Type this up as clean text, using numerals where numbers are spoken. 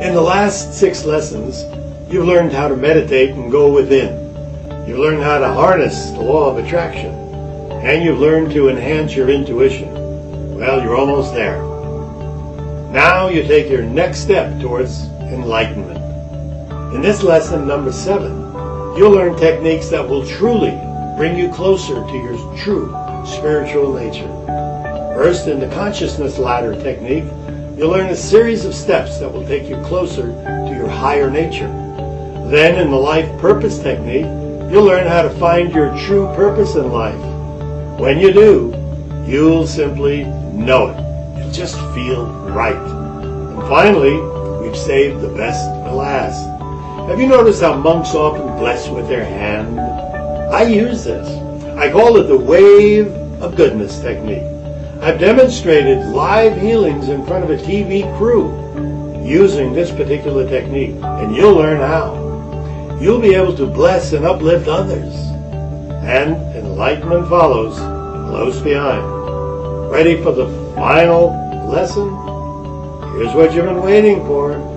In the last 6 lessons, you've learned how to meditate and go within. You've learned how to harness the law of attraction. And you've learned to enhance your intuition. Well, you're almost there. Now you take your next step towards enlightenment. In this lesson, number 7, you'll learn techniques that will truly bring you closer to your true spiritual nature. First, in the consciousness ladder technique, you'll learn a series of steps that will take you closer to your higher nature. Then, in the life purpose technique, you'll learn how to find your true purpose in life. When you do, you'll simply know it. It'll just feel right. And finally, we've saved the best for last. Have you noticed how monks often bless with their hand? I use this. I call it the wave of goodness technique. I've demonstrated live healings in front of a TV crew using this particular technique, and you'll learn how. You'll be able to bless and uplift others. And enlightenment follows close behind. Ready for the final lesson? Here's what you've been waiting for.